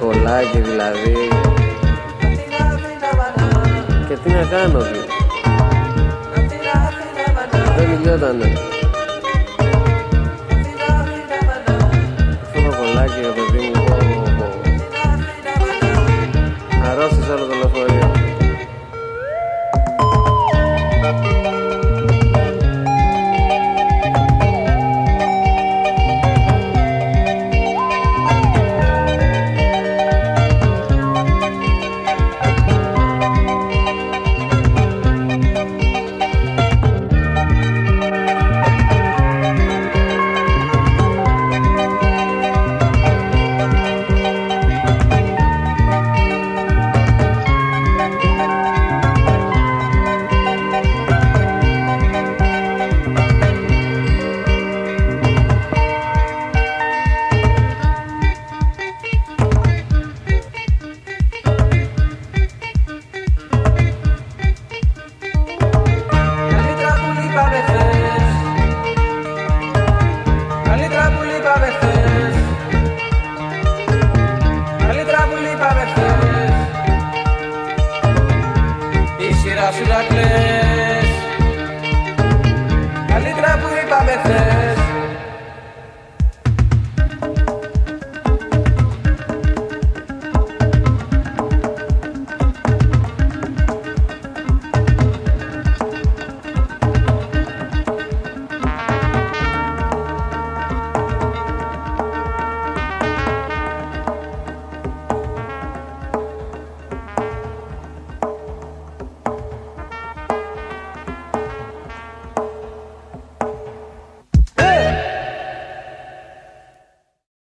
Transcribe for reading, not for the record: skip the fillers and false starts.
Κολλάκι δηλαδή. Και τι να κάνω δηλαδή. Δεν μιλιότανε. Αυτό το κολλάκι για το δίμο. Αρρώστησε όλο το λεωφορείο. Καλύτερα που είπαμε θες.